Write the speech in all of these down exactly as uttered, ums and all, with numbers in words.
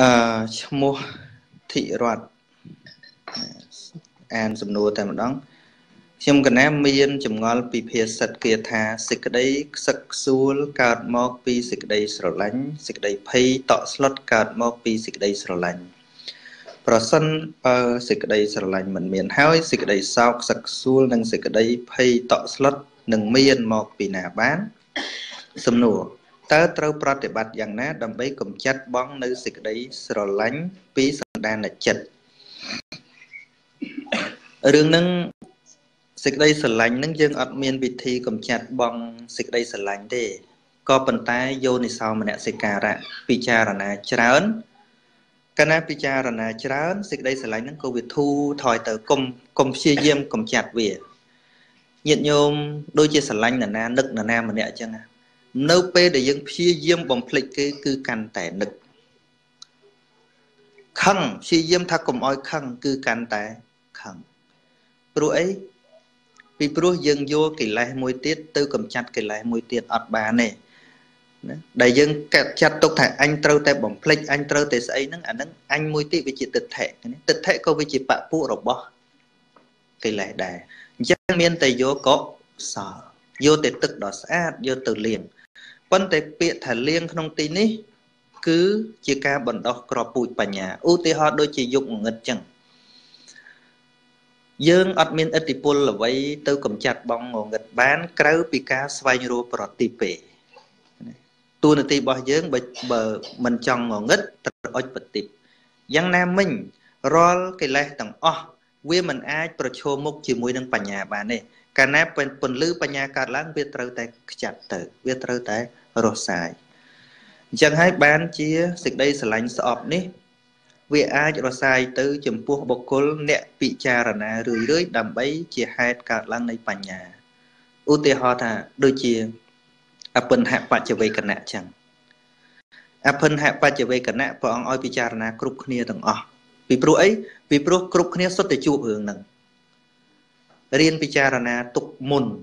Ờ, mua thị loạt an sầm nua tại một đống trong cái này miên chấm ngó bị phía sạch kia thà sạch đấy sạch xua cào móc bị sạch đấy sờ lánh sạch đấy pay tọt slot cào móc bị sạch đấy sờ lánh person ở sạch đấy sờ lánh mình miền hói sạch đấy sao sạch xua nâng sạch đấy pay tọt slot nâng miên móc bị nà bán sầm nua ta trâu prát để bạt dạng nát đầm bấy cùng chặt bóng nơi sạch đấy sờ lánh bị sạch đan là chật riêng nâng sạch đây sờ lạnh nâng dương ọt miên bị thi cầm chặt bong sạch đây sờ lạnh để có bàn tay vô này sau mà nè sạch cả ra picha là nè chán cái nè picha là nè chán sạch đây sờ lạnh nâng cô bị thu thòi tới cùng cùng chia diêm cầm chặt về nhận nhôm đôi chia sờ lạnh là nè nực là nè mà nè chứ nè nấu pê để dương chia diêm bồng phịch cái cứ cằn tẻ nực khăng chia diêm thà cùng oi khăng cứ cằn tẻ khăng rồi vì bố dân vô cái lại môi tiết tư cầm chặt cái lại môi tiết ọt bà này đại dân chặt tốt thẻ anh trâu tay bóng plek anh trâu tay xây nâng ảnh anh môi tiết với chị tịch thẻ tịch thẻ có với chị bạ bố rồi bỏ cái lại đài chắc miên tay vô có sợ vô tay tức đỏ sát vô từ liền quân tay bịa thả liền không tin ý cứ chị ca bẩn đọc cỏ bụi bà nhà ưu tí họ đôi chị dụng ngật chẳng dương ọt miên ất tì là vậy tôi cầm chặt bóng ngồi ngật bán kéo pika xoay rô bọt tì pè tu nè tì bỏ dương bờ mình chọn ngồi ngất tật ôi bật tì giang nam mình rol cái lẽ tầng o quê mình ai pro cho một chiều muối đang nhà bà này cả nẹp bên phần lư bà nhà cả láng biết trâu tay chặt tử biết trâu tay rô xài chẳng hai bán chia dịch đây sờ lạnh sọp ní vì ai cho sai từ chấm phu bọc côn nẹt bị cha là na rưỡi rưỡi đầm bấy chia hai cả lăng này bàn nhà ưu tiên họ thà đôi chia apple hạ bạc trở về cả nẹt chẳng apple hạ bạc trở về cả nẹt bọn oi bị cha là na cướp khnia từng ọ vì pro ấy vì pro cướp khnia xuất từ chu hưởng nằng riêng bị cha là na tục môn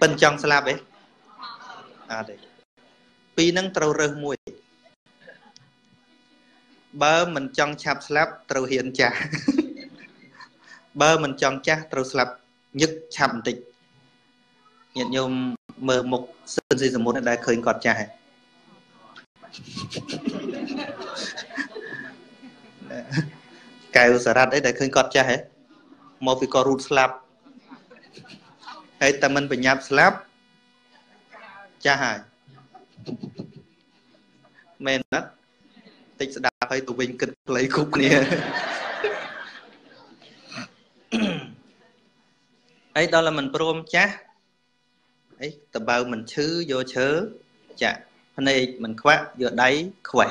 bên trong slab ấy à đấy vì nâng trâu rơ mùi bơ mình chọn chạp slap trâu hiền chả bơ mình chọn chá trâu slap nhức chạp tịch nhận nhôm mờ mục sơn di dầm môn đã khởi ngọt chả cài sả rát đấy đã khởi ngọt chả hết một vì có rút slap hay ta mình phải nhạp slap chả hài men nát tích đã phải tụi mình cần lấy khúc này ấy đó là mình prom chá ấy tờ bao mình chứ vô chớ chạ hôm nay mình khoác vô đáy khỏe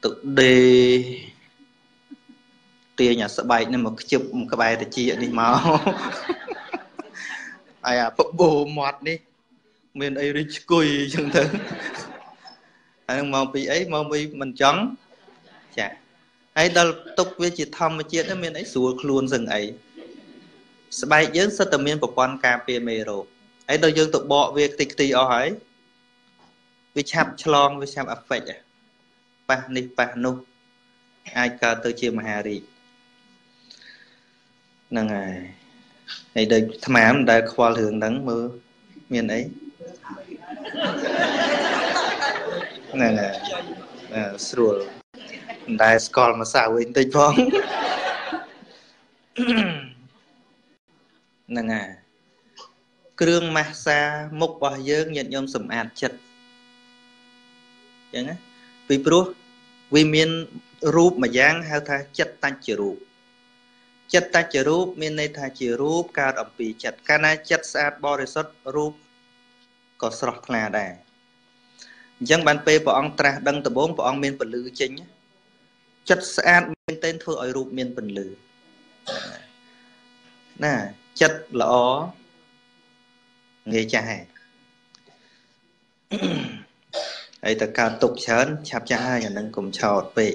tự đề tia nhà sợ bay nên mà chụp một cái bài thì chia đi máu ai à bồ mọt đi mình ấy đi cùi chẳng thử mong bị ấy mong bị mình chóng chả ấy đó tục với chị thông mà chị nó mình ấy xua luôn rừng ấy bài dưỡng sơ tầm miên của con cà phê mê rồi ấy đôi dương tục bỏ việc tịch tì ở hỏi vì chạp chlong với chạp áp phạch bà nì bà nô ai cả tôi chìa mà hà rì nâng à ấy đây thầm ám đã khoa lường đắng mơ miền ấy nè nè sủa đại scol mà sao quên tên phong nè nè kêu massage mục bỏ dương nhận nhôm sẩm ạt chật chẳng á vì pro vì miền rúp mà giang hao tha chật tan chì rúp chật tan chì rúp miền này tha chì rúp cao đậm bì chật cana chật sát bò để sốt rúp có sọt là đài Dân bàn phê bỏ ông trả đăng tờ bốn bỏ ông miền phần lư chính chất sát miền tên thua ở rụp miền phần lư nè chất là ó nghe chai ấy ta cao tục chán chạp chai ở nâng cùng chọt về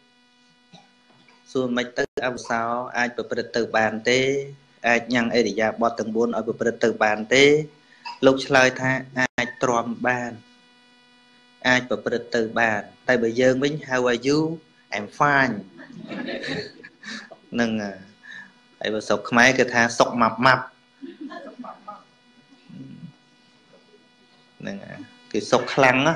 su mạch tự ao sao ai bật tự bàn tê ai nhang ấy để già bọt từng buôn ở bật tự bàn tê lục lời tha ai tròn bàn ai bật tự bàn tại bây giờ mình how are you I'm fine nâng ấy bật sọc máy cái tha sọc mập mập nâng cái sọc khăn á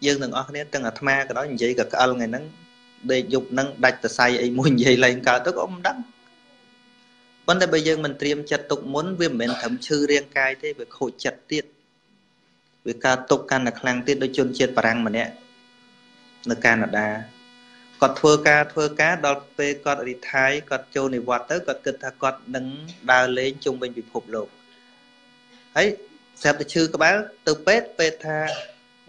dương từng ở cái từng ở tham gia cái đó như vậy cả cái ông này nó để dục nó đặt tờ say ấy muốn vậy lên cả tức ông đắng vấn đề bây giờ mình tiêm chặt tục muốn viêm bệnh thẩm chư riêng cai thế về khổ chặt tiết về cả tục can là khang tiết đôi chân chết parang mà nè nó can là đa còn thưa ca thưa cá đọt pe còn đi thái còn châu này vọt tới còn cực thà còn nâng đào lên chung bên bị phục lục ấy xem tờ chư các bác từ pet pet tha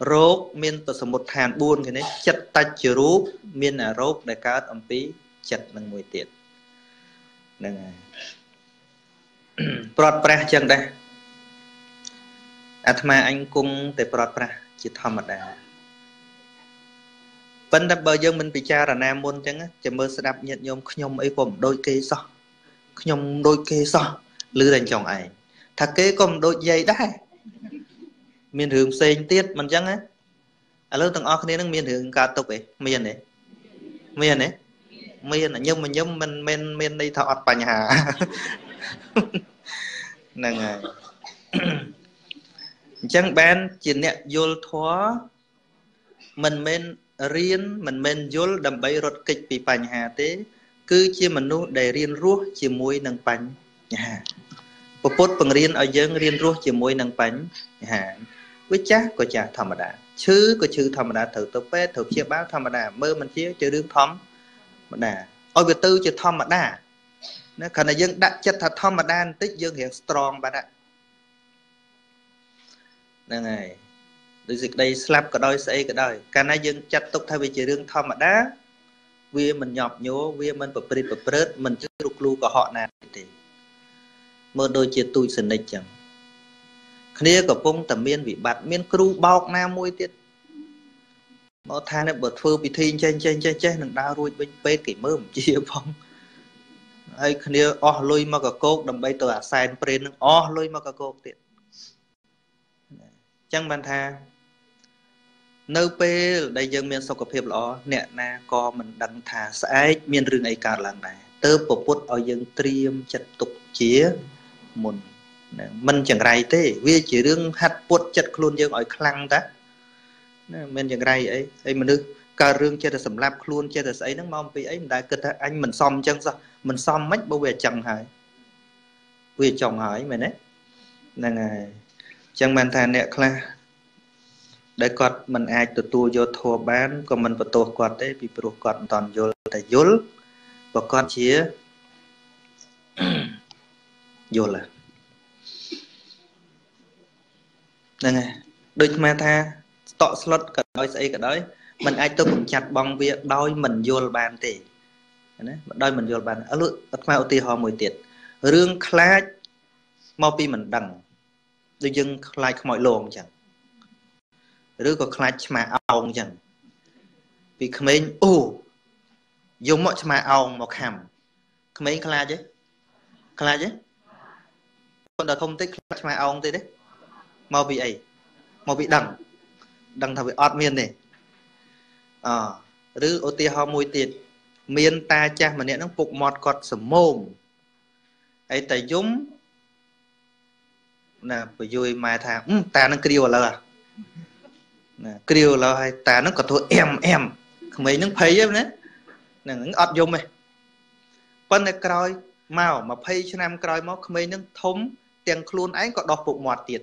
rốt miên từ sầm một thàn buôn cái đấy chật ta chừa rú miên là rốt đại ca âm pí chật là mùi tiệt này prot pra chẳng đây atma anh cung để prot pra chỉ thầm mà đã vấn đề bây giờ mình bị cha là nam môn chẳng á chỉ mơ sẽ đạp nhận nhom nhom ấy còn đôi kê so nhom đôi kê so lư đàn chồng ấy thà kê còn đôi dây đấy miền hưởng sen tiết mình chẳng á, ở lớp tầng o cái này miền hưởng cá tục ấy, miền này, miền này, miền là nhôm mình nhôm mình miền miền đây thọ bà nhà, là ngày, chẳng ban chỉ nhẹ vô thóa, mình miền riêng mình miền vô đầm bấy rốt kịch bị bà nhà thế, cứ chỉ mình luôn để riêng ruốc chỉ muối nâng bánh nhà, bố bố bằng riêng ở dưới riêng ruốc chỉ muối nâng bánh nhà. Với chắc có chả thầm mà đã chứ có chữ thầm mà đã thử tập phê thử chia báo thầm mà đã mơ mình chia chữ đương thấm mà đã ôi về tư chữ thầm mà đã nó khả năng dân đã chất thật thầm mà đang tích dân hiện strong bà đã nè này đối dịch đây slap cả đôi xây cả đôi khả năng dân chất tục thay vì chữ đương thầm mà đã vì mình nhọc nhố vì mình bật bật bật bật mình chữ rục lưu của họ nè thì mơ đôi chữ tui sinh lịch chẳng khía của phong tầm miên vị bạt miên kêu bọc nam môi tiết nó tha nó bật phơ bị thiên trên trên trên trên đằng đau ruồi bên bên kĩ mơ một chia phong hay khía o lôi mà cả cột đầm bay tờ à sai bên nó o lôi mà cả cột tiệt chẳng bàn tha nấu pe đại dương miên sọc phèp lọ nẹt na co mình đằng thà sai miên rừng ấy cả làng này tớ bổ bút ở dương triêm chật tục chia mồn mình chẳng rầy thế vì chỉ đương hạt bột chật luôn dương ở khăn ta mình chẳng rầy ấy ấy mình được cả rương chơi là sầm lạp luôn chơi là ấy nó mong vì ấy đại cực anh mình xong chân sao mình xong mất bao về chẳng hỏi về chồng hỏi mình đấy là chẳng bàn thà nè khla để quạt mình ai tụt tu vô thua bán còn mình vào tu quạt đấy bị tu quạt toàn vô tại vô và con chia vô là này đừng mà tha tọt slot cả đôi say cả đôi mình ai tôi cũng chặt bong việc đôi mình vô là bàn thì đôi mình vô là bàn ở lượt ở mai ôti họ mùi tiệt riêng khla mau pi mình đằng đôi dưng lại mọi lồn chẳng rứa có khla mà ông chẳng vì không nên u dùng mọi mà ông một hàm không nên khla chứ khla chứ còn là không thích mà ông thế đấy mau bị ấy mau bị đằng đằng thằng bị ọt miên này à rứa ô ti ho mùi tiệt miên ta cha mà nè nó phục mọt cọt sầm mồm ấy tại dũng là bởi vui mai thà um, ta nó kêu là kêu là hay ta nó có thôi em em mấy nó thấy em đấy nè nó ọt dùng này con này còi màu mà phê cho nam còi máu mấy nó thống tiền luôn ấy có đọc bụng mọt tiền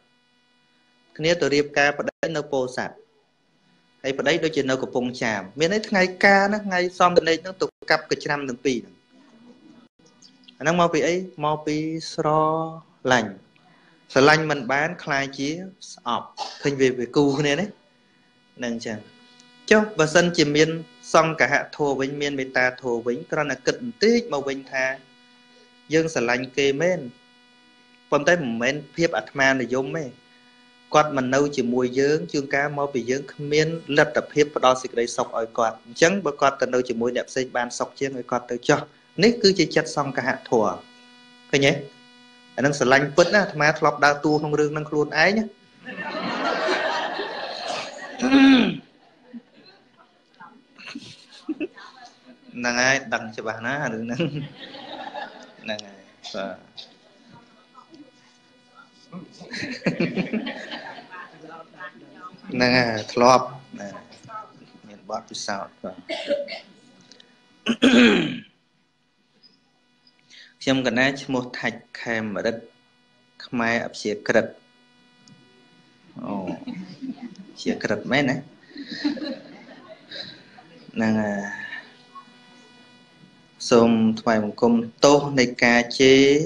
cái này tôi điệp ca vào đấy nó po sạt hay vào đấy đôi chân nó của phong trào miền ấy ngày ca nó ngày xong bên đây nó tục cặp cái trăm từng pì năng mau bị ấy mau bị sờ lạnh sờ lạnh mình bán khai chí ọp hình về về cù này đấy năng chẳng cho và dân chỉ miên xong cả hạ thô với miên với ta thô với con là cực tích màu bình tha dương sờ lạnh kề men còn tới men phiếp atman là giống ấy quạt mình nâu chỉ mùi dương chương cá mau bị dương miên lật tập hiếp đo xịt đấy sọc ở quạt chẳng bởi quạt tận đâu chỉ mùi đẹp xây bàn sọc chiếc người quạt tới cho nếu cứ chỉ chặt xong cả hạ thua cái nhé anh đang sờ lanh vứt á mà lọc đa tu không rương đang luôn ái nhá nàng ai đằng cho bà nó đừng nâng nàng ai nàng ai lọc miền bắc phía sau chăm cái này một thạch kèm ở đất mai ấp xìa cật xìa cật mấy này nàng xôm thay một công tô này cà chế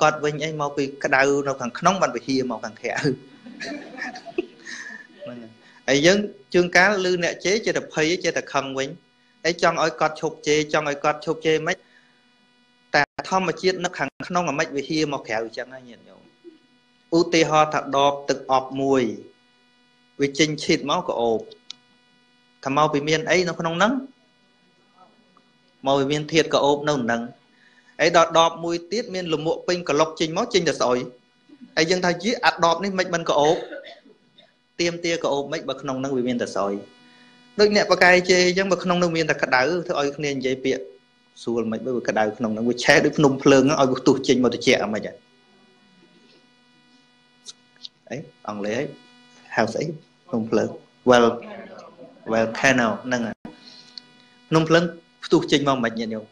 gọt với anh mau vì cái đào nó càng nóng bằng bị hìa màu càng khẽ ấy dân chương cá lư nẹ chế chế đập hơi chế đập khăn với ấy trong oi cọt chụp chế trong oi cọt chụp chế mấy ta thom mà chiết nó khẳng nó mà mấy vị hia mà khéo chẳng ai nhận nhau u ti ho thật đọp tự ọp mùi vì chinh chít máu của ộp thầm mau bị miên ấy nó không nóng mau bị miên thiệt cả ôm nồng nắng ấy đọt đọt mùi tiết miên lùm mộ pin cả lộc chinh máu chinh là sỏi ấy dân thay chí ạt đọt nên mạch mình cả ôm tiêm tia cả ôm mạch bậc không nóng nắng bị miên là sỏi đôi nẹp vào cái chơi dân bậc không nóng nắng miên là cắt đá thôi ơi không nên dễ biện xua mạch với cắt đá không nóng nắng che được nung phơi nó ơi buộc tủ chinh mà tủ chè mà vậy ấy ông lấy hào sĩ nung phơi well well canal năng à nung phơi tủ chinh mong mạch nhiều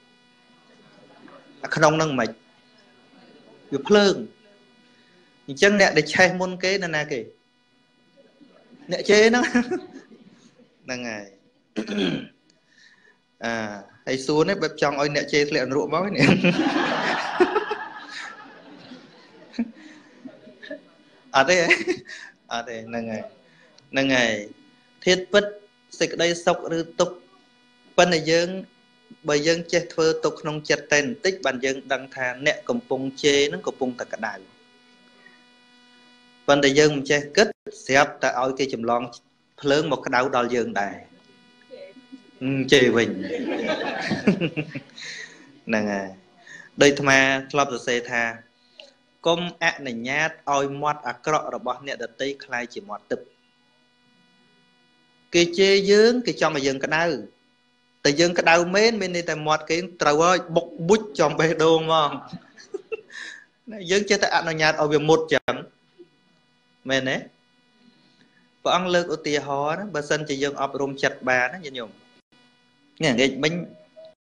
không năng mạch vừa phơi chân nè để che môn kế nè nè kì nè chế nó năng ngày à hay xuống đấy bếp trong ôi nè chế lẹ rượu máu nè ở đây ở đây là ngày là ngày thiết bất dịch đây sọc rư tục bên này dân bởi dân chết thơ tục nông chật tên tích bàn dân đăng thà nẹ cầm bông chê nó cầm bông thật cả đài bên này dân chết kết xếp ta ôi cái chùm lon lớn một cái đau đo dân đài chê bình là ngày đây thầm à lọc rồi xe thà công ạ này nhát oi mót ạ cọ rồi bỏ nè đợt tây khai chỉ mót tập cái chê dướng cái cho mà dừng cái đau tại dừng cái đau mến bên này tại mót cái trâu ơi bốc bút trong bê đô mong dừng chơi tại ạ này nhát oi về một chẳng mẹ nè và ăn lợn ở tiề hó đó bà sân chỉ dừng ọp rôm chặt bà nó nhiều nghe nghe bánh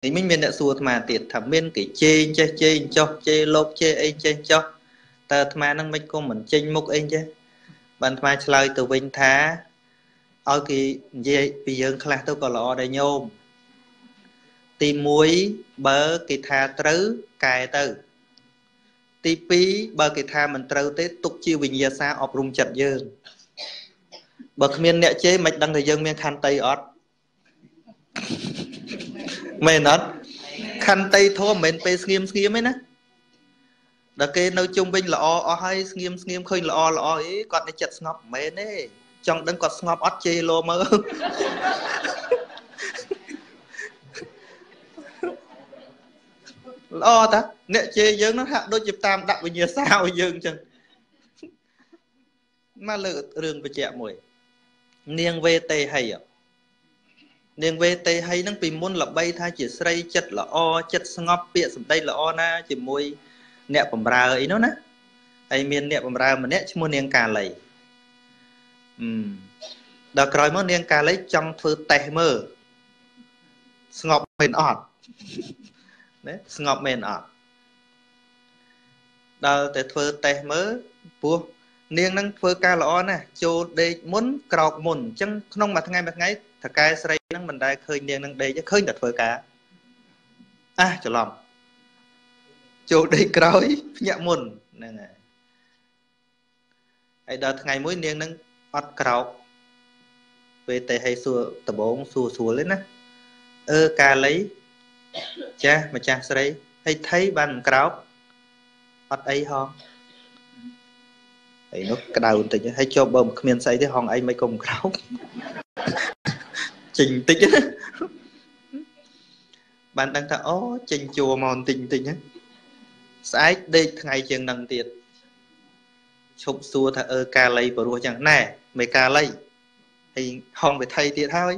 thì mình mình đã xua mà tiệt thầm bên cái chê chê chê cho chê lốp chê ấy chê cho tờ mà năng mấy cô mình chênh mục anh chứ bạn mà lời từ Vinh Thá ôi kì dê bây giờ khá tôi có lọ đầy nhôm tì muối bờ kì thà trứ cài từ tì phí bờ kì thà mình trâu tới tục chiêu bình giờ xa ọp rung chật dương bậc miên nẹ chế mạch đăng thời dương miên khăn tay ọt mày nói khăn tay thôi mình phải nghiêm nghiêm ấy nè đặc kê nấu chung bên là o o hay nghiêm nghiêm khơi là o là o ấy còn để chặt ngọc mày đấy trong đừng còn ngọc ót chê lô mơ lo ta nè chê dướng nó hạ đôi chụp tam đặt với nhiều sao dướng chừng mà lựa đường với chẹo mùi niêng về tê hay ạ nên về tay hay năng bị môn là bay tha chỉ say chật là o chật ngọc bịa sầm đây là o na chỉ môi nẹo bầm ra ấy nó nè ai miền nẹo bầm ra mà nẹo chỉ môn nieng cà lấy đợt rồi môn nieng cà lấy trong thứ tè mơ ngọc mền ọt đấy ngọc mền ọt đợt để thứ tè mơ bua nieng năng thứ cà là o nè cho để muốn cọp mồn chân không mà thằng ngày mà ngày thật cái sợi năng mình đây khơi niên năng đây chứ khơi đặt phơi cá à chỗ lòng chỗ đây cối nhẹ mồn này này đợt ngày mỗi niên năng ót cào về tay hay xua tờ bóng xua xua lên á ơ cá lấy cha mà cha sợi hay thấy bàn cào ót ấy hông ấy nó cái đầu tự nhiên hay cho bơm miên say thế hông ấy mấy cùng cào trình tích á bạn đang thở ó trình chùa mòn tình tình á sai đây ngày trường đằng tiệt chụp xua thở ơ cà lây vào ruộng chẳng nè mày cà lây thì hòn phải thay tiệt thôi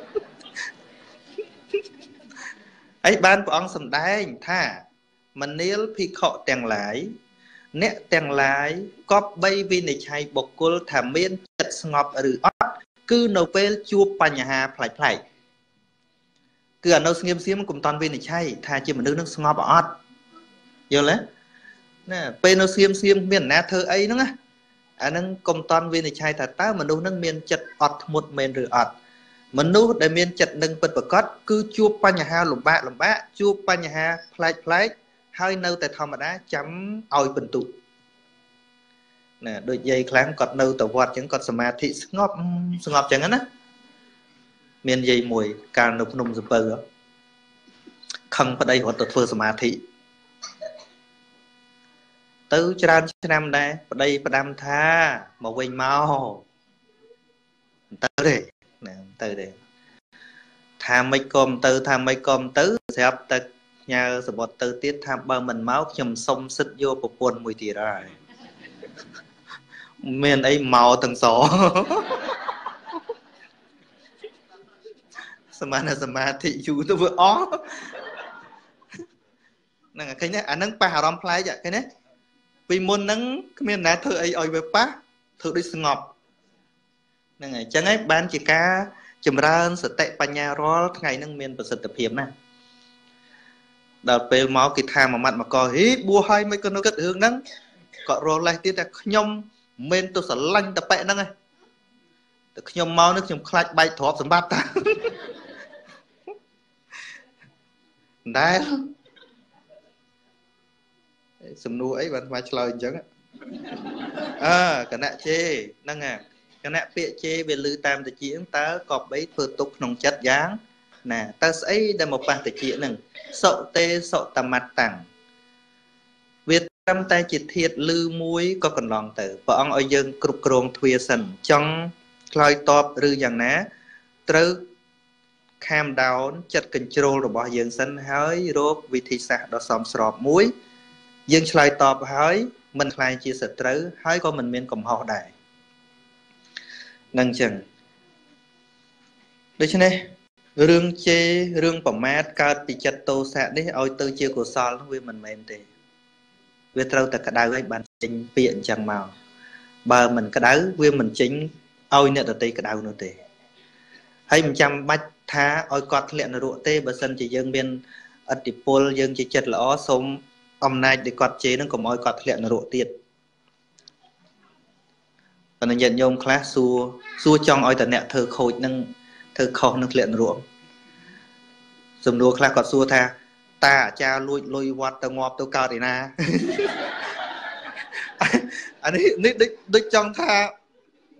ấy bạn của ông sầm đai tha mình níu phi khọ tàng lái nẹp tàng lái có bay vì này hay bộc cô thảm miên chật ngọc ở cứ nấu phê chua bánh hà phải phải cứ ở nấu nghiêm xím cùng toàn viên này chay thà chỉ một nước nước ngọt ọt vô lấy nè phê nấu nghiêm xím miền nát thơ ấy nữa anh nâng công toàn viên để chạy thật ta mà đâu nâng miền chật ọt một miền rửa ọt mà nô để miền chật nâng bật bật cót cứ chua pa nhà ha lủng bạ lủng bạ chua pa nhà ha play play hai nâu tại thò mà đã chấm oi bình tụ nè đôi dây kháng cọt nâu tàu vọt chẳng cọt sma thị ngọp ngọp chẳng ngắn á miền dây mùi càng nồng nồng sụp bờ không phải đây hoạt động phơi sma thị tứ tràn nam đây ở đây và đam tha màu quỳnh màu tớ để tớ để tham mấy con tớ tham mấy con tớ sẽ ấp tớ nhà sập bọt tớ tiết tham ba mình máu chầm sông xịt vô bộ quần mùi thì rồi miền ấy màu tầng số samana samana thị chú tôi vừa ó nè cái này anh nâng pa hào rom play vậy cái này vì môn nắng miền này thợ ấy ở về pá thợ đi sừng ngọc này chẳng ấy bán chỉ cá chìm ra sợ tệ pa nhà ro ngày nâng miền bờ sệt tập hiểm này đợt về máu kịch thang mà mặt mà coi hí bua hai mấy con nó cất hướng nắng cọ ro lại tiếc là nhom miền tôi sợ lanh tập bẹ nắng này tôi nhom máu nước nhom khai bay thọp sầm bát ta đấy sầm nua ấy bạn phải chơi chẳng á, à cái nè chê, năng à, cái nè phe chê về lư tam thì chỉ ta cọp ấy vừa tục nồng chất dáng, nè ta ấy đã một bàn thì chỉ nè, sọ tê sọ tầm mặt tảng, việt tam tai chỉ thiệt lư muối có còn lòng tử, vợ ông ở dân cục cồn thuê sần trong còi top lư dạng ná, trứ cam down chất control rồi bỏ dân sân hới rốt vị thị xã đó xóm sọp muối dân lại tọp hỏi mình lại chia sẻ trứ hỏi có mình miền cùng họ đại nâng chừng đấy cho nên rương chê rương bỏng mát cao bị chặt tô sẹt đấy ôi tư chia của son với mình mềm thì về trâu từ cả đào ấy bàn chính viện chẳng màu bờ mình cả đá với mình chính ôi nè đầu tì cả đào nữa thì hay mình chăm bách thá ôi cọt lẹn rụa tê bờ sân chỉ dân bên ở địa pol dân chỉ chặt lõ sống hôm nay để quạt chế nó có mọi quạt lẹn rộ tiệt và nó nhận nhôm class xua xua trong oi tận nẹt thơ khôi nâng thơ khâu nâng lẹn rộ dùm đua class quạt xua tha ta cha lôi lôi quạt tao ngọp tao cao thì na anh ấy đích đích đích trong tha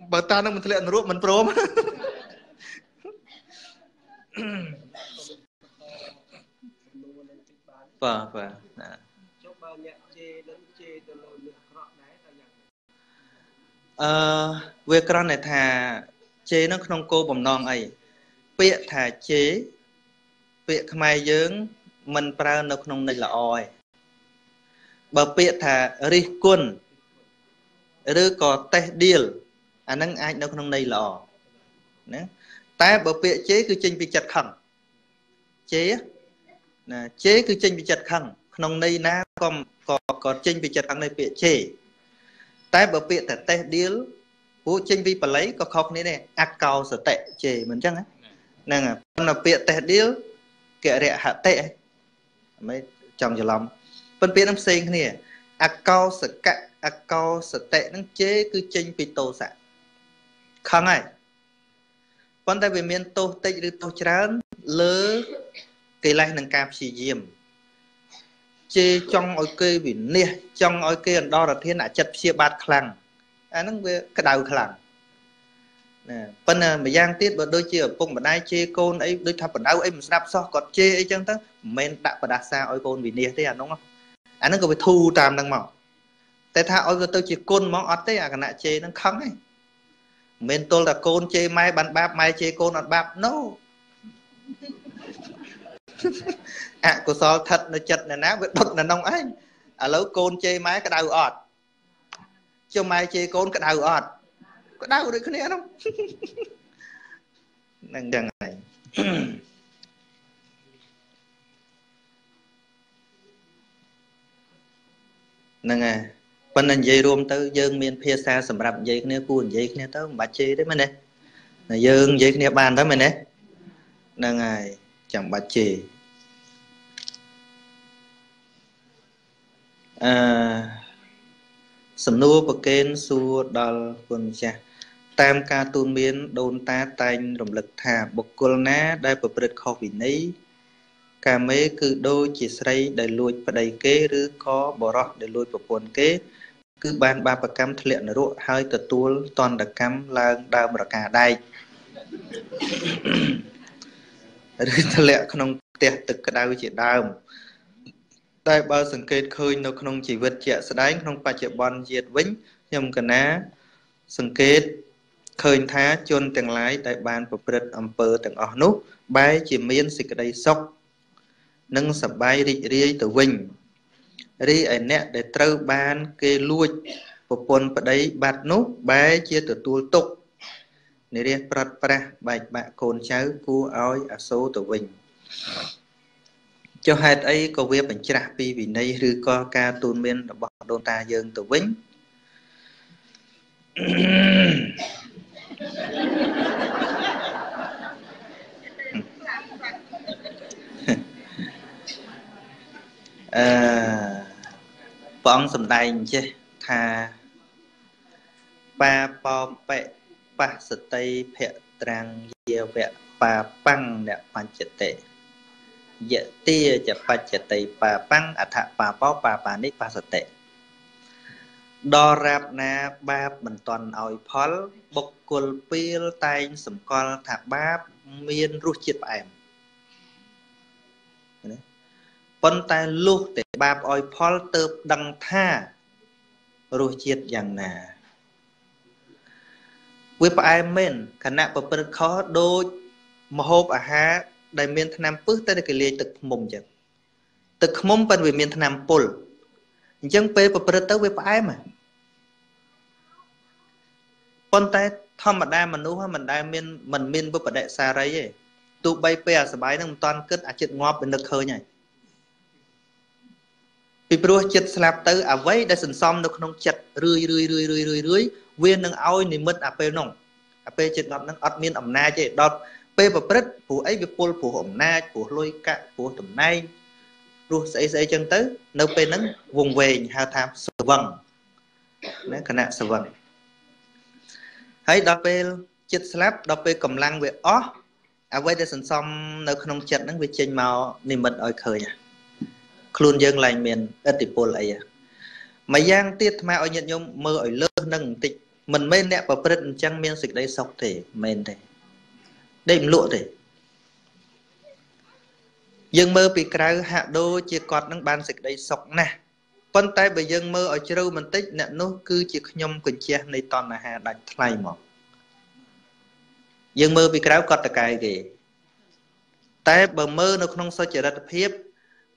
bờ ta nâng mình lẹn rộ mình prom và và việc con này thà chế nó không cô bầm non ấy, việc thà chế, việc mai dướng mình pra nó không này là oi, bà việc thà ri quân, rứa có tê điel, anh năng ai nó không này là o, nè, ta bà việc chế cứ chênh bị chặt khẳng, chế, nè chế cứ chênh bị chặt khẳng. Nông này na còn còn còn chinh bị chặt ăn này bị chê, tai bờ bị tẹt tẹt điếu, vũ chinh bị bờ lấy có khóc này này, ác cao sợ tẹt chê mình chắc á, nè à, con là bị tẹt điếu, kẻ rẻ hạ tẹt, mấy chồng giờ lòng, phân biệt năm sinh này, ác cao sợ cạ, ác cao sợ tẹt năng chế cứ chinh bị tô sạ, không ai, con ta về miền tô tây đi tô chán, lỡ cây lai nâng cam xì diêm. Chê trong ôi kê bị nè trong ôi kê đó là thế là chật xia bát khlang anh à, nó về cái đầu khlang nè phần à, mà giang tiết và đôi chia ở vùng bên đây chê côn ấy đôi thập bên đâu ấy mình sắp so còn chê ấy chẳng tất men đã và đặt xa ôi côn bị nè thế à đúng không anh à, nó có phải thu tam đang mỏ tại thà ôi tôi chỉ côn món ót thế à cái nạ chê nó khắng ấy men tôi là côn chê mai bàn bạp mai chê côn ăn bạp no à cô so thật là chật là ná với đột là nông ấy à lấu côn chê máy cái đầu ọt cho mai chê côn cái đầu ọt có đau được cái này không đang đang này nâng à bên anh dây rôm tới dương miền phía xa sầm rập dây kia cuồn dây kia tới bà chê đấy mình nè là dương dây kia bàn tới mình nè nâng à chẳng bà chê à, Sầm nua bậc kén xua đal quần chặt tam ca tu miến đồn ta tành động lực thả bậc côn ná đại bậc bậc khó vì nấy cả mấy cứ đôi chỉ say đầy lùi và đầy kế rứ khó bỏ rọ đầy lùi và buồn kế cứ ban ba bậc cam thề lệ nụ hơi tật tuôn toàn đặc cam là đào bậc cả đại rứ thề lệ không tiệt tật cả đào chỉ đào đại ba sừng kê khơi nó không chỉ vượt chệ sấy không phải chệ bòn diệt vĩnh nhầm cả ná sừng kê khơi thá chôn tàng lái đại ban bậc bậc âm bờ tàng ở nút bay chỉ miên xịt cả đầy sọc nâng sập bay đi riêng từ vinh riêng ảnh nè để trâu ban kê lui bộ phận vào đấy bạt nút bay chia từ tuột tục nề riêng prat pra bạch bạc cồn cháu cua ói ở số từ vinh cho hai ấy có việc bánh trà vì vì nay hư co ca tuôn miên bỏ đô ta dương từ vinh bóng sầm đầy chứ thà ba bom bẹ ba sợi tây pẹt trăng dèo vẹt ba băng đẹp bàn chật tệ dễ tia chật bàn chật tệ ba băng à thà ba bó ba ba nít ba sợi tệ đo rạp na ba bình toàn ỏi phol bộc cồn pil tay sầm con thà ba miên ruột chít em con tay lúc để bạp oi phol tớp đăng tha rồi chết dàng nà với bài mên khả nạ bà bật khó đôi mà hộp à há đầy miên thân nam bước tới đây kì lê tực mông chẳng tực mông bật về miên thân nam bồn nhưng bế bà bật tớ với bài mà con tay thom mà đai mà nụ hoa mình đai miên mình miên bật đại xa rây tụ bay bê à xa bái nâng toàn kết à chết ngọp bên nực hơi nhảy vì bố chết sạp tới à vấy đã sẵn xong nó không chật rươi rươi rươi rươi rươi rươi viên nâng ôi nì mất à phê nông à phê chết ngọt nâng ọt miên ẩm na chê đọt phê bà bớt phù ấy vì bố phù ẩm na phù lôi cạ phù tùm nay rùa xảy xảy chân tới nâu phê nâng vùng về hào tham sở vầng nâng khả nạ sở vầng hãy đọt phê chết sạp đọt phê cầm lăng về ó à vấy đã sẵn xong nó không chật nâng về chênh màu nì mất ôi khơi nha khôn dương lại miền ất tịch bồ lại mà giang tiết mà ở nhận nhung mơ ở lơ nâng tịch mình mê nẹt và bật trăng miên dịch đây sọc thể mền thể đệm lụa thể dương mơ bị cào hạ đô chia cọt nâng ban dịch đây sọc nè con tay bởi dương mơ ở châu mình tích nẹt nô cứ chỉ nhom quỳnh chia này toàn là hà đặt thay mỏ dương mơ bị cào cọt cái gì tay bờ mơ nó không sao trở ra hiếp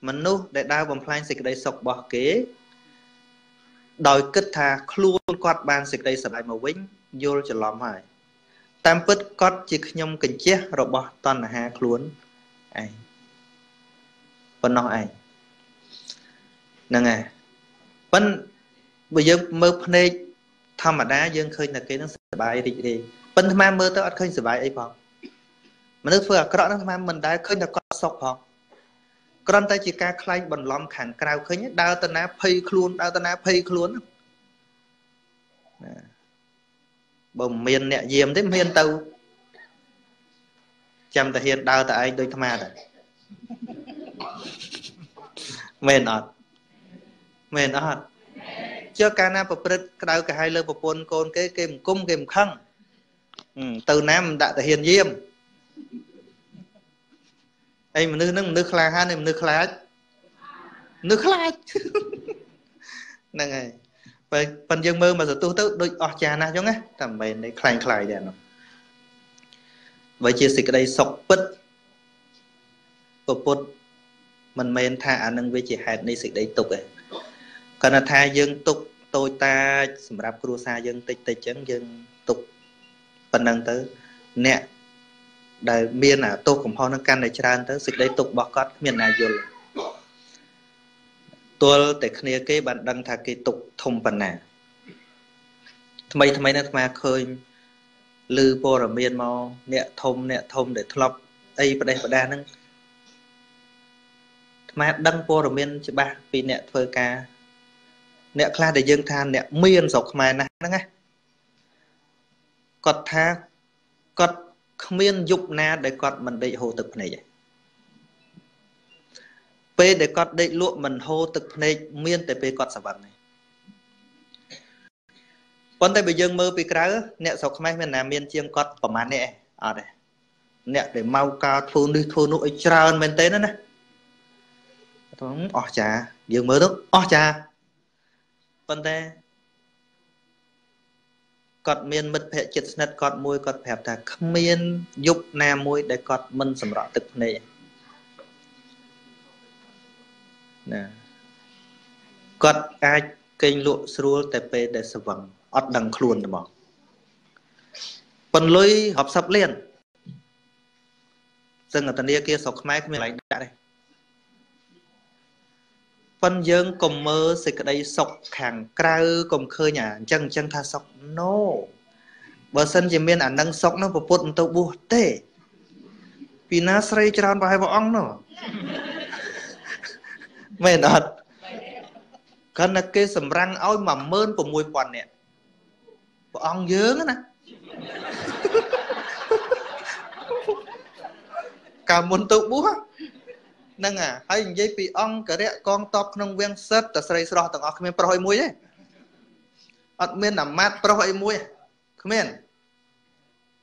mình nô để đào bằng phanh xịt đây sọc bỏ kế đòi kết thà luôn quạt bàn xịt đây sập lại màu vĩnh vô cho lòm hại tam bứt cọt chỉ nhom kinh chia rồi bỏ toàn là hà luôn ai vẫn nói ai nè à vẫn bây giờ mơ này tham mà đá dương khơi là cái nó sập bài thì thì vẫn tham ăn mơ tới ăn khơi sập bài ấy phòng mà nước phơi cái đó nó tham ăn mình đá khơi là con sọc phòng còn ta chỉ ca khai bằng lòng khẳng cao khơi nhé đau ta ná phây khuôn đau ta ná phây khuôn bồng miền nẹ diềm thế miền tâu chăm ta hiện đau ta anh đôi thăm à rồi mền ọt mền ọt cho ca ná bà bật đau cả hai lơ bà bồn con cái kìm cung kìm khăn từ nam đã ta hiện diềm ai mà nước nước nước khla ha này nước khla nước khla này vậy phần dương mơ mà giờ tu tới đôi ọt trà na giống á tầm bền đấy khla khla vậy nó vậy chia sẻ cái đây sọc bứt bột bột mình men tha anh nâng với chị hạt này sẻ đây tục ấy còn là tha dương tục tôi ta sầm rạp cua xa dương tịch tịch chẳng dương tục phần năng tới nè đời miền à tôi cũng ho năng can để tràn tới dịch đây tục bỏ cát miền nào rồi tôi để khné cái bạn đăng thà cái tục thông bản nào tham ai tham ai nè mà khơi lư bồ là miền mau nè thông nè thông để thọc đây và đây và đa năng mà đăng bồ là miền chỉ ba vì nè phơi cá Nẹ khá để dân than nẹ miên dọc mà nè Cọt tha Cọt miên dục nè để cọt mình đi hô tực này Pê để cọt đi luộc mình hô tực này miên để pê cọt sả vật này Bọn tay bởi dân mơ bị khá nẹ dọc mà nè miên chiêng cọt bỏ má nẹ Ở đây Nẹ để mau cao thôn đi thôn nụ trao ơn mình tên đó nè Ông ổ chà Dương mơ đúng ổ chà Vâng ta Cọt miên mật phẹ chịt nét cọt mùi cọt phẹp ta Khâm miên dục nà mùi để cọt mân xâm rõ tức này Cọt ai kênh lụa srua tè pê để sơ vâng Ót đăng khuôn đúng không Vâng lối họp sắp liền Dừng ở tầng đĩa kia sọc máy của mình lại đã đây Vân dương cùng mơ sẽ đây sọc hàng cao cùng khơi nhà chân chân tha sọc nó Bởi sân chỉ miên ảnh năng sọc nó và bột tàu bùa tê Vì nó srei tràn vào hai võ ong nó Mẹ nọt Cần là kê sầm răng ôi mà mơn của mùi quần nè Võ ong dương á nè Cả môn tàu bùa Nâng à, hãy dây bị ông cả rẽ con tóc nông viên sớt Tại sao đây sẽ rõ tầng ọ khá miên bà hỏi mùi đấy Ất miên là mát bà hỏi mùi Khá miên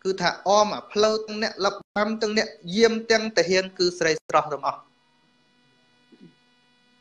Cứ thả ôm à, phlâu tăng nẹ, lập băm tăng nẹ Diêm tăng tà hiên cứ sẽ đây sẽ rõ tầng ọ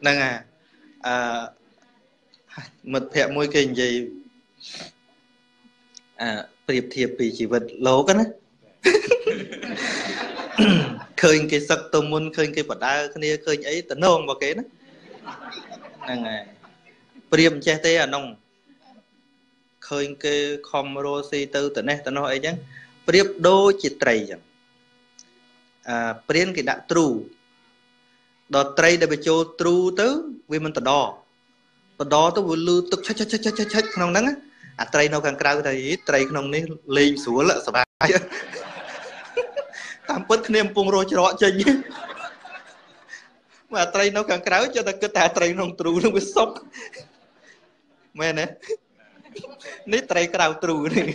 Nâng à, à Mật phẹ mùi kinh gì à, Tiệp thiệp vì chỉ vật lố cái này Khơi cái sắc tô môn, khơi cái bật đá, khơi ấy tấn hồn vào cái đó Nàng à Priêm che tê à nông Khơi cái khom rô si tư tấn này tấn hồn ấy chứ Priếp đô chỉ trầy chẳng Priêm cái đã tru Đó trầy đã bị chô tru tứ Vì mình tấn đo Tấn đo tớ vừa lưu tức chắc chắc chắc chắc chắc nông nắng á À trầy nông càng cao thì trầy nông này lên xuống lỡ sả bái á Tạm bất niệm bùng rô cho rõ chân nhé Mà trầy nó càng cáo cho ta cứ ta trầy nông trù nó mới sốc Mẹ nè Nế trầy cáo trù này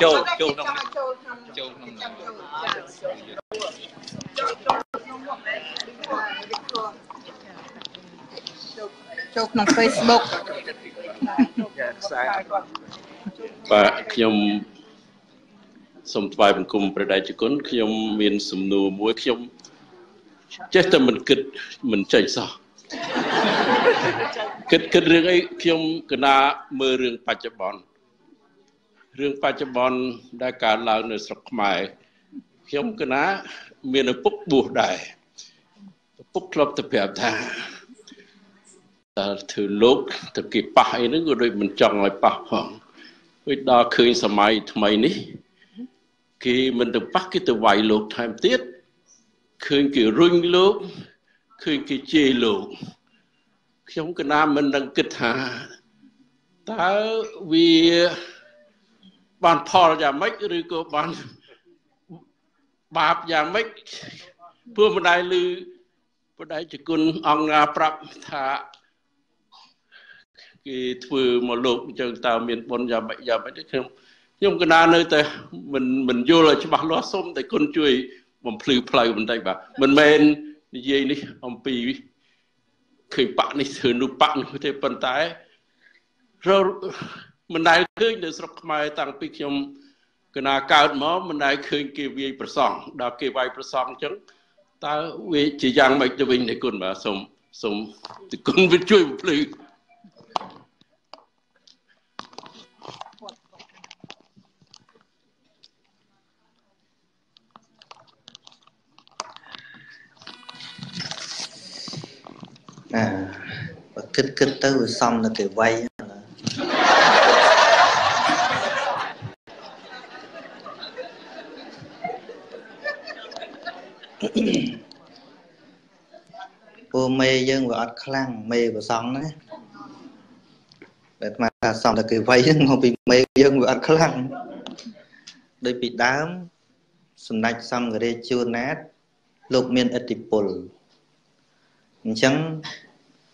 Châu, châu nông Châu nông Châu nông Facebook Và khi ông Xong vài bằng cùng bởi đại chứ con Khi ông miền xâm nụ mũi Khi ông Chết ta mình kịch Mình chạy sao Kịch kịch rương ấy Khi ông kịch nà mơ rương Pachabon Rương Pachabon Đã cả là nơi sọc mài Khi ông kịch nà Miền ở bốc bùa đại Bốc lọc tập hẹp thà Thử lúc Thử kỳ bãi Nó có đôi mình chọn lại bạc hoàng Với đó khuyên xa mai thầm ấy ní Khi mình được bắt cái từ vài lúc thầm tiết Khuyên kì rung lúc Khuyên kì chê lúc Khi ông cái nam mình đang kịch hà Ta vì Bạn phò ra mấy Rồi có bạn Bạp ra mấy Vừa một đại lưu Vừa đại chỉ còn ông ra bạp Thả Khi thưa một lúc chẳng ta miền bốn ra bệnh ra bệnh nhưng cái nào nơi ta mình mình vô là cho bạn lót xôm tại con chui mình phơi phơi mình đây bà mình men dây này ông pì khởi bạn này sờ nụ bạn có thể vận tải rồi mình đại khơi để sọc mai tăng pì trong cái nào cao mà mình đại khơi kêu về bờ sông đào kêu vay bờ sông chứ ta về chỉ giang mấy cho mình để con bà xôm xôm thì con về chui phơi à kích kích tới vừa xong là kìa quay vô mê dân vừa ọt khăn mê vừa xong đấy mà là xong là kìa quay không bị mê dân vừa ọt khăn đôi bị đám sầm nạch xong rồi đây chưa nát lục miên ếch tịp bồn chẳng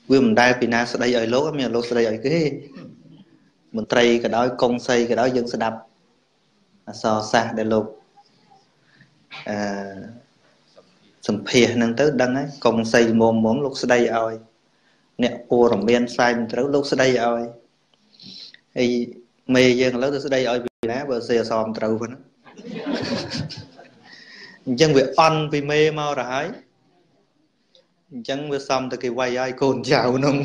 vừa mình đai pina sờ đây ở lố mình lố sờ đây ở cái mình tây cái đó công xây cái đó dân sờ đập so xa để lục sầm phìa năng tới đăng ấy công xây mồm mồm lục sờ đây rồi nẹt cua rồng miên sai mình tới lục sờ đây rồi thì mê dân lố sờ đây rồi pina vừa sờ sòm tới vừa nó dân vừa on vì mê mau rồi ấy chẳng vừa xong thì cái quay ai cồn chào nông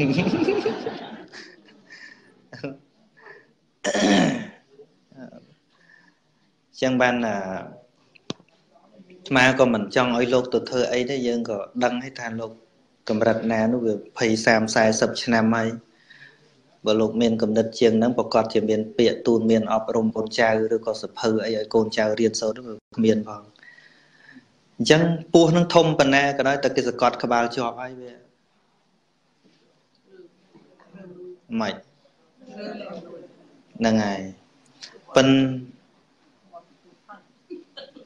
chẳng ban là mà còn mình trong ấy lột từ thơ ấy đấy dân có đăng hay than lột cầm rạch nà nó vừa phây xàm xài sập chân nam ấy và lột miền cầm đất chiêng nắng bọc cọt trên miền bịa tuôn miền ọp rồng cồn chào rồi có sập hư ấy ấy cồn chào riêng sâu nó vừa miền vào chẳng buồn nó thông bên này cái đó ta kia cọt cả bao cho ai vậy mày là ngày bên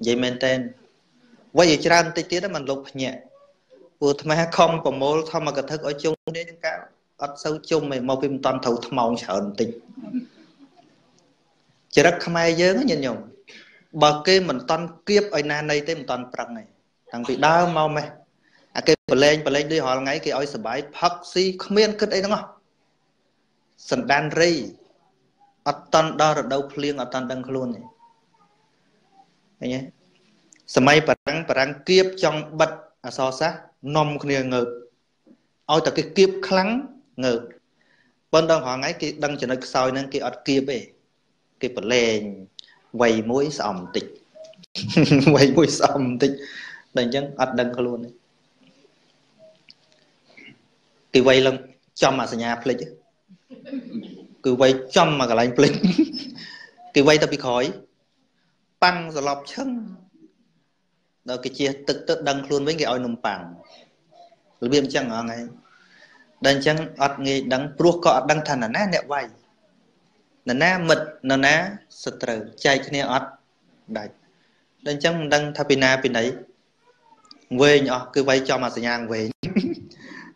vậy men tên vây ở chăn tít tít đó mình lục nhẹ vừa mà không còn mồ thâm mà cả thức ở chung đấy những cái ắt sâu chung mày mau phim toàn thầu thầm mong sợ tít chỉ rất may dớ nhìn nhung bờ kia mình toàn kiếp ở na này tới mình toàn prang này thằng bị đau mau mày à cái bờ lên bờ lên đi họ ngay cái oi sờ bãi phật si không biết cái đấy đúng không sần đan ri ở toàn đó là đâu liền ở toàn đang luôn này thấy nhé sợi prang prang kiếp trong bật à so sát nom liền ngợp oi từ cái kiếp kháng ngợp bên đang họ ngay cái đang chỉ nói soi nên cái ở kia về cái bật lên quay mũi sòng tịch quay mũi sòng tịch đành chăng ắt đằng luôn đấy cứ quay lần chăm mà nhà plek chứ cứ quay chăm mà cả lại plek cứ quay ta bị khói băng rồi lọc chân đó cái chia tự tự đằng luôn với cái oi nồng bằng rồi biêm chăng ở ngay đành chăng ắt nghe đằng pruo cọ đằng thằng là nè quay Nó ná mịt, nó ná sạch trời, chạy cái này ớt. Đến chẳng đang thả bình nà bình đấy. Về nhỏ, cứ vay cho mà sẽ nhàng về.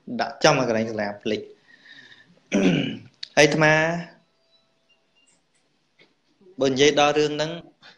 Đã cho mà cái này là lịch. Hãy thầm à. Bởi vậy đó rương nâng.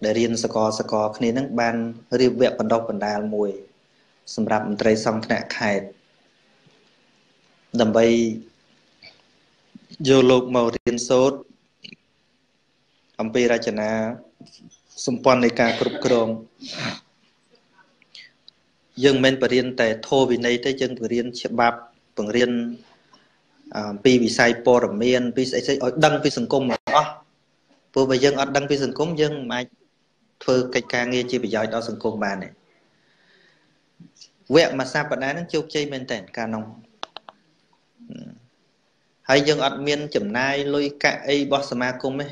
để riêng sạc có sạc có khi nâng ban riêng vẹo bần đọc bần đà mùi xâm rạp trai xong thân ạ khai đầm bây vô lục màu riêng sốt âm pi ra chân à xung quanh này cả cục cồn dân men phải riêng tại thô vì này tới dân phải riêng chép báp phải riêng pi vì sai po làm men pi sẽ sẽ đăng pi sừng cung mà vừa bây dân đăng pi sừng cung dân mà thưa cái ca nghe chỉ bị giỏi đó sừng cung bà này vẹn mà sao bạn ấy nó chụp chơi men tẻn ca nông hay dân ăn men chấm nai lôi cả ai bỏ xem ma cung ấy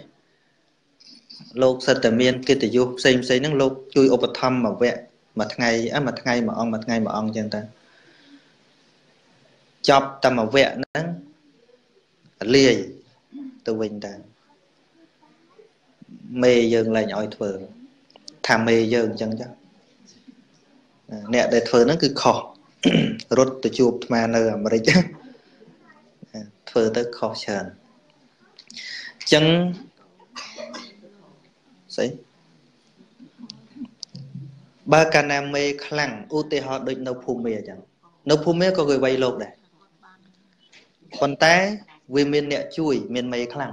lô sát tầm miên kia thì vô xây xây những lô chui ô bát thâm mà vẽ mà ngày á mà ngày mà ông mà ngày mà ông chẳng ta chọc ta mà vẽ nó lìa từ bình ta mê dương là nhói thừa tham mê dương chẳng chắc nè để thừa nó cứ khó rốt từ chụp mà nở mà đấy chứ thừa tới khó chờn chẳng ba cái nam mê khăng u tê họ định nấu phù mía chẳng nấu phù mía có người vay lộc đấy còn té vì miền địa chui miền mê khăng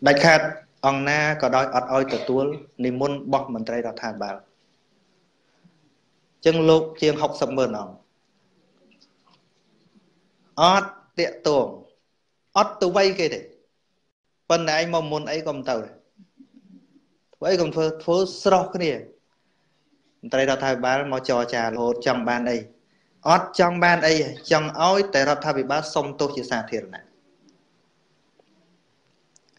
đại khát ông na có đói ọt ôi tụt tuôn niềm muốn bọc bẩn tây rát thà bá chân lục chiên học sập mờ nòng ọt tiện tuồng ọt từ vay kia đấy phần này anh mong muốn ấy còn tàu ấy còn phơi phơi sro cái này tại đó thay bán mà trò trà lột trong ban đây ót trong ban đây trong ói tại đó thay bị bán xong tôi chỉ xả thiệt này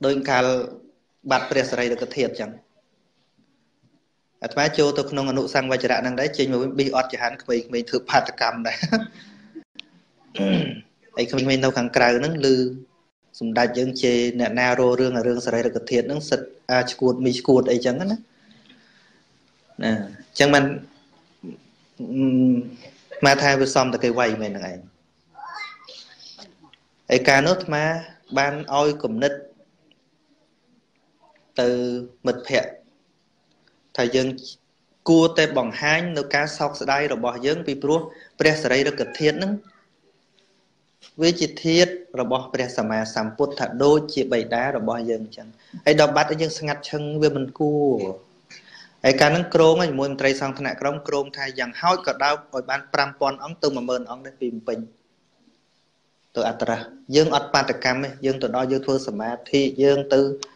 đôi cả bạp bẹt ra được cái thiệt chẳng má cho tôi không nông nụ sang và chờ đạn đang đấy trên một bi ọt cho hắn mình mình thử phạt cầm đấy ấy không mình đâu càng cào nắng lư sùng đại dương chê nè na rô rương là rương sài được thiệt nó sệt à chuột mi chuột ấy chẳng á nè chẳng mình mà thay vừa xong là cây quay mình này ấy cá nốt mà ban oi cùng nít từ mật hẹn thời dương cua tê bằng háng nó cá sọc ở đây rồi bỏ dương bị búa bẹt sài được thiệt nó với chi tiết rồi bỏ bẹt xả mà xả bột thả đôi chi bảy đá rồi bỏ dần chân ấy đập bát ấy dần ngặt chân với mình cua ấy cá nướng krôm ấy muối tây sang thân ạ krôm krôm thay dần hói cọt đau rồi ban pram pon ống từ mà mền ống để tìm bình từ atra dần ắt ba tờ cam ấy dần từ đó dần thưa xả mà thì dần từ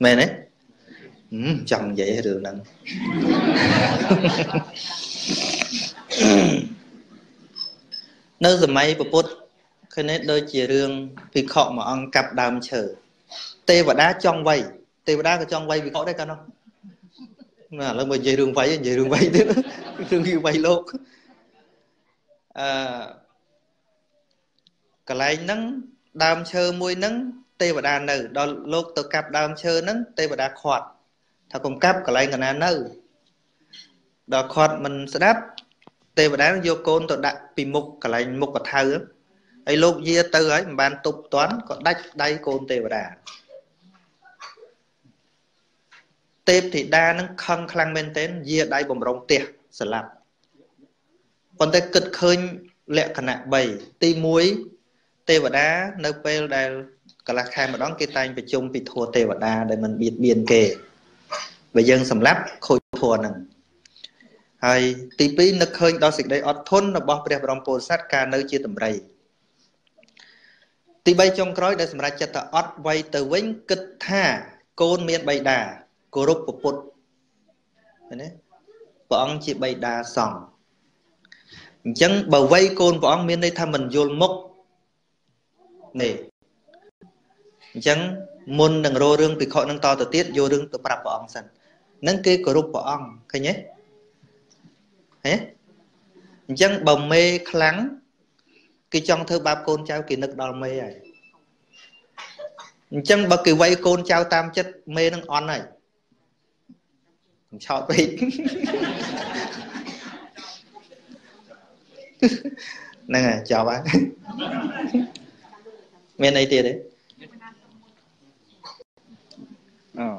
mê đấy chẳng vậy hay được năng nơi giờ máy của Phật khi nét đôi chỉ riêng vì họ mà ăn cặp đàm chở tê và đá trong vây tê và đá cái trong vây vì họ đấy cả nó mà là mình dây đường vây dây đường vây thế đó đường như vây lô à, cái này nắng đàm chở môi nắng tê và đá nở đó lô từ cặp đàm chở nắng tê và đá khoạt thà cùng cặp cái này cái này nở đó khoạt mình sẽ đáp tê và đá nó vô côn tôi đặt bị mục cả lại mục và thơ ấy lúc dìa tư ấy bàn tục toán còn đách đáy côn tê và đá tê thì đa nó khăn khăn bên tên dìa đáy bồng rộng tiệt sẽ làm còn tê cực khơi lẹ khả nạ bầy tê muối tê và đá nơi bê đá cả là khai mà đón cái tay về chung bị thua tê và đá để mình biết biên kề và dân sầm lắp khôi thua nè hay tí phí nực hơn đó sẽ đây ở thôn là bỏ đẹp rộng bồn sát ca nơi chia tầm rầy tí bây trong khói đã xảy ra chất ta ọt vay tờ vinh kịch tha côn miên bày đà cổ rục của Phật bọn chị bày đà xong chẳng bảo vây côn bọn miên đây thăm mình vô mốc nè chẳng môn nâng rô rương bị khỏi nâng to tờ tiết vô rương tờ bạp bọn sẵn nâng kê cổ rục bọn khá nhé dân bầu mê kháng cái trong thơ ba côn trao kỳ nực đòn mê này dân bầu kỳ vây côn trao tam chất mê nâng on này chọt vậy nâng à chào bác mê này tiền đấy ờ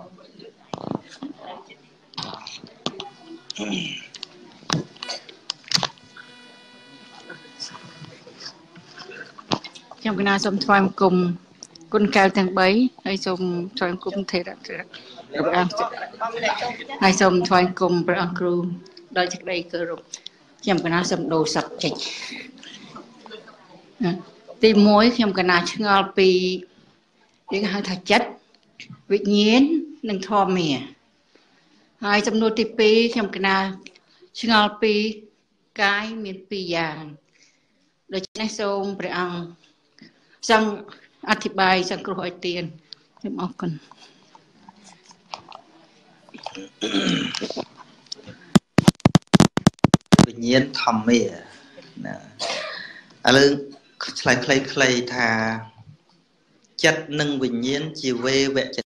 trong cái nào xong thoải cùng con cao thằng bấy hay xong thoải cùng thế đó hay xong thoải cùng bờ ăn cừu đôi chắc đây cơ rồi trong cái nào xong đồ sập chịch tìm mối trong cái nào chưng ngòi pì những hai thạch chất vị nhiên đừng thò mè hai trong nô tip trong cái nào chưng ngòi pì cái miền pì vàng đôi chân xong bờ ăn sang Atibay sang Kroai Tien, em học con. Tự nhiên thầm mày à, à lưng khay khay khay thà chất nâng bình nhiên chỉ về vẽ chất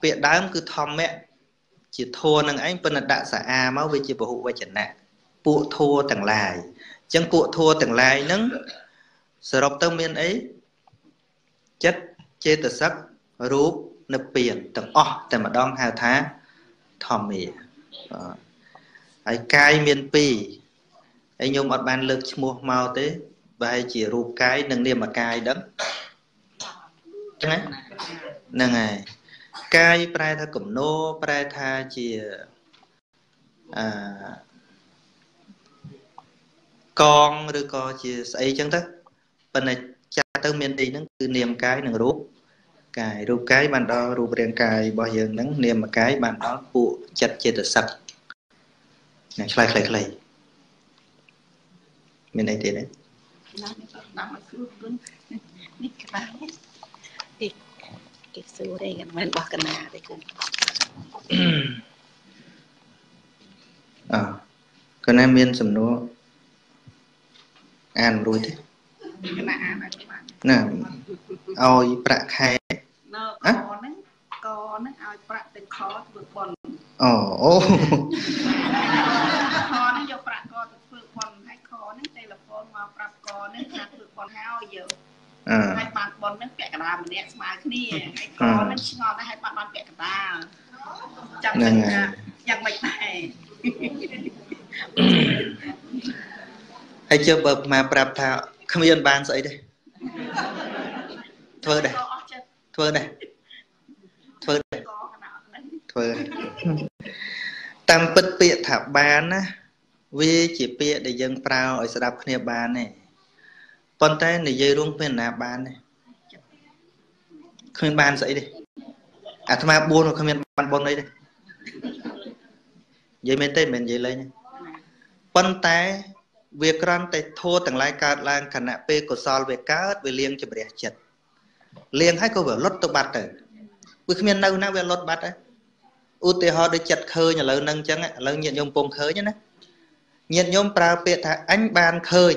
bịa đáy cứ thòm mẹ chỉ thua nâng anh bên là đại xã a máu về chỉ bảo hộ và chẳng nè buộc thua tầng lại chẳng buộc thua tầng lại nó sở độc tâm miên ấy chất chế tự sắc rúp nập biển tầng o tầng mà đong hào thá thòm mì ấy cai miền pì ấy nhôm ọt ban lực mua màu thế và hay chỉ rúp cái nâng niệm mà cai đấm nâng này cai prai tha cẩm nô prai tha chỉ à, con rồi co chỉ ấy chẳng thế bên này tớ miền tây nó cứ niềm cái nó rúp cái rúp cái bàn đó rúp riêng cái bao giờ nó niềm mà cái bàn đó phụ chặt chẽ thật sạch này khay khay khay miền tây thế đấy cái số đây mình bỏ cái nào đây cũng à cái này miền sầm nô ăn rồi thế cái này ăn Nào, ôi bạc khai á có nó ôi bạc tên khó vượt quần ồ khó nó vô bạc có vượt quần hay khó nó tên là phôn mà bạc có nó khác vượt quần hao giờ hay bạc quần nó kẹt cả đà mình đẹp mà cái này hay khó nó ngon nó hay bạc quần kẹt cả đà chẳng mình là chẳng mình này hay chưa bậc mà bạc thảo không yên bàn dậy đây thưa đây thưa đây thưa đây thưa tam bất biệt thả bàn á vì chỉ biệt để dân prao ở sập kia bàn này con tay để dây rung bên là bàn này không bàn dậy đi à thằng ma buôn rồi không biết bàn buôn đây đây dây mấy tên mình dây lấy nha con tay việc con tay thô từng lai cát lan khả năng p của sol về cát về liêng cho bẹt chật liêng hay có vẻ lót tơ bát đấy, vì khi mình nâng nâng về lót bát đấy, u tê họ để chặt khơi nhà lâu nâng chăng á, lâu nhận nhôm bông khơi nhá nè, nhận nhôm prao bẹt thà anh bàn khơi,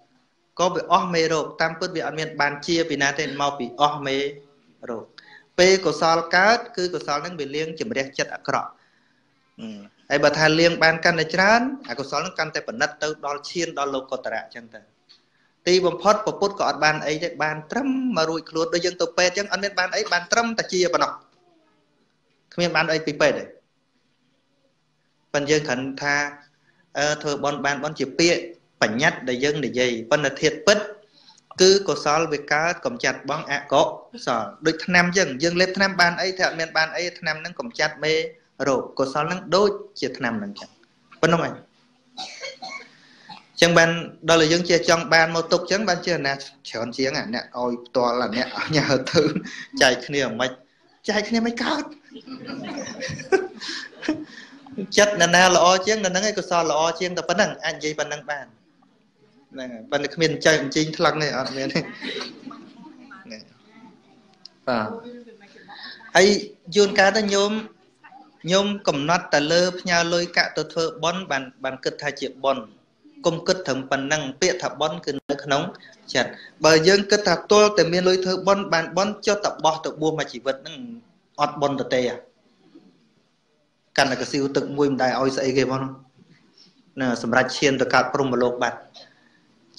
có bị o mê rồi tam bữa bị ở miền bàn chia vì na tên mau bị o mê rồi p của sao cát cứ của sao đang bị liêng chỉ đẹp chặt cọ ai bà tha liêng ban căn để chán à của sao đang căn tại phần đất tới đo chiên đo lô cột tạ chẳng tới tí bấm phốt bấm phốt có ban ấy đấy ban trâm mà ruồi khluột đôi dân tộc Pê chứ anh biết ban ấy ban trâm ta chia bàn nọc không biết ban ấy bị Pê đấy phần dân khẩn tha thôi bọn ban bọn chỉ pê bản nhất để dân để gì phần là thiệt bứt cứ có sót về cá cầm chặt băng ạ có sờ đôi tham dân dân lên tham ban ấy thẹn miền ban ấy tham năng cầm chặt mê rồi có sót năng đôi chỉ tham năng chặt phần không này chẳng ban đó là dân chơi trong ban một tục chẳng ban chơi nè chọn chiếng à nè ôi to là nè nhà hợp tư chạy kia mày chạy kia mày cát chất là na là o chiếng là nó ngay cơ so là o chiếng là vấn đằng anh gì vấn đằng bàn này vấn đằng miền chơi chính thằng này ở miền này à hay dồn cá ta nhôm nhôm cầm nát tờ lơ nhà lôi cả tờ thợ bón bàn bàn cất thay chịu bón công kết thẩm phần năng bịa thập bón cứ nước nóng chặt bởi dương kết thập tôi từ miền lối thơ bón bàn bón cho tập bò tập bua mà chỉ vật năng ọt bón tờ tê à cần là cái siêu tự mui đài oi xây game không nè sầm rạch chiên từ cả prom lộc bạc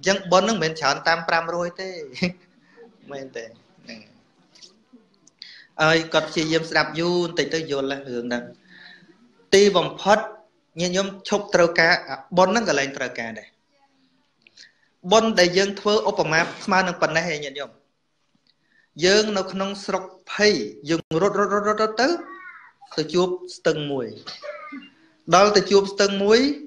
dân bon nó mình chán tam pram rối thế mình thế ơi cọt chi yếm sập du tịt tới vô là hưởng nè ti vòng phật nhìn nhóm chụp trâu cá bon nó gọi là trâu cá này bon đại dương thưa Obama mà nó bận này nhìn nhóm dương nó không sọc hay dương rốt rốt rốt rốt tới từ chụp từng mũi đó từ chụp từng mũi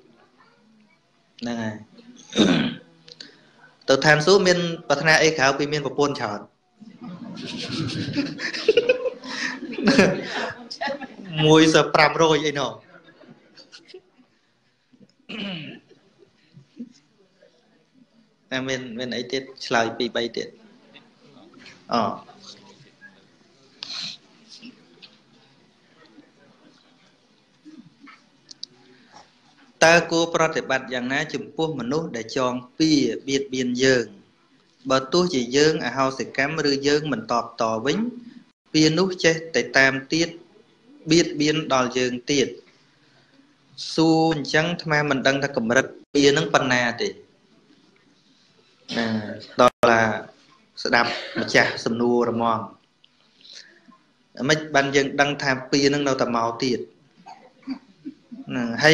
này từ than xuống miền bật na ấy khảo bị miền bờ buôn chọn mùi giờ pram rồi ấy nọ này miền miền ấy tiết lại bị bay tiết ờ ta cốประติบัติอย่างนั้นจุ่มพวกมนุษย์ได้จองปีเบียดเบียนเยิงบทตัวจีเยิงอาเฮาสิกรรมหรือเยิงมันตอบต่อวิ่งเบียนุเจแต่ตามตีดเบียดเบียนดอลเยิงตีดซูจังทำไมมันดังตะกำรักเบียนังปันนาติอ่าตอนละสดับมาจากสมนูระมองไม่บันยังดังทำเบียนังเราแต่เมาตีดให้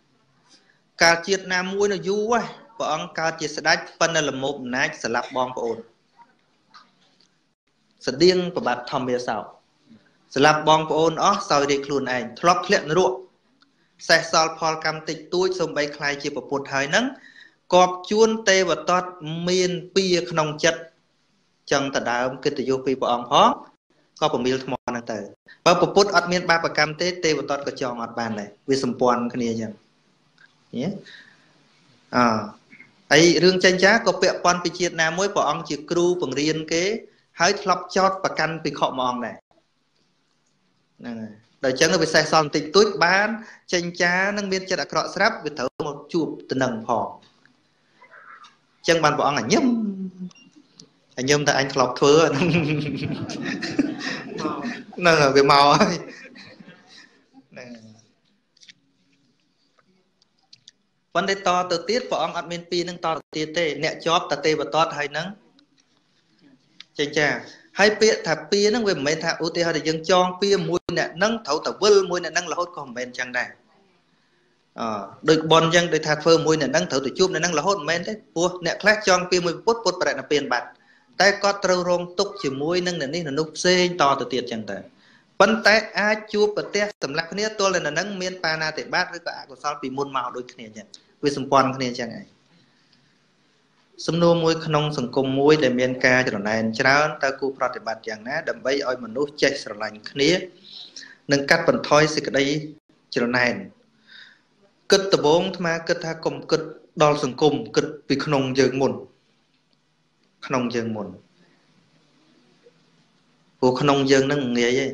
การเจียดน้ำมุ้ยน่ะยูวะปองการเจียดสะดัดปันน่ะละมุบน่ะสลับบองปองสะดิ้งประบัดทอมเบียสาวสลับบองปองอ๋อสาวเด็กครูนเองทลอกเลี้ยนรั่วใส่ซอลพอลกำติดตู้สมใบคลายเจียบปวดหายนั่งกอบชวนเตวตอดเมียนปีขนมจัดจังแต่ดาวกิตติโยปีปองพ้องก็ผมมีธรรมนั่งเต๋อพอปวดอัดเมียนบาปกรรมเตเตวตอดกระจองอัดบานเลยวิสมปอนคณีจังเนี่ยอ่าไอเรื่องจังจ้าก็เปะปอนไปเจียดนามวยปองจีครูปงเรียนเก๋ให้ทลบจอดประกันไปขอมองเลยนั่นไงโดยจังเราไปใส่ซองติดตุ้ยบ้านจังจ้านั่งเบียนจะดักกระสรับไปเถอะมาจูบตะหนังพองจังบ้านปองอ่ะเยี่ยมอ่ะเยี่ยมแต่อันทลบเถื่อนนั่นไงไปเมาวันได้ต่อตัวตีดพอองอัดเมนปีนึงต่อตีเตเนี่ยจอบตะเตบตอดให้นังเจงจ้าให้เปียถับปีนังเว็บเมนถ้าอุติให้ยังจองปีมวยเนี่ยนังเถาตะเวลมวยเนี่ยนังละหดของเมนจังได้อ่าโดยบอลยังโดยถัดเฟอร์มวยเนี่ยนังเถาตะจูบเนี่ยนังละหดเมนได้ปัวเนี่ยแคลจองปีมวยปุ๊บปุ๊บประเดี๋ยวเปลี่ยนบัตรแต่ก็ตระรงตุกจีมวยนังเนี่ยนี่นังนุ๊กเซ็งต่อตัวตีจังแต่ปันแต่อาจูปเตะสำหรับคนนี้ตัวเลยนะนั่งเมียนปานาเตะบ้านหรือก็อากุศลปีมุนเมาโดยคนนี้จังวิสมปอนคนนี้จังไงสมโนมวยขนมสังคมมวยแต่เมียนกาจะหน่ายเช้าตะกูปฏิบัติอย่างนั้นดับใบอ้อยมนุษย์ใจสลายคนนี้นั่งกัดปันทอยสิกได้จะหน่ายกึศตะบงทำไมกึศทากรมกึศดอลสังคมกึศปีขนมเยิงมุนขนมเยิงมุนผู้ขนมเยิงนั่งเงี้ย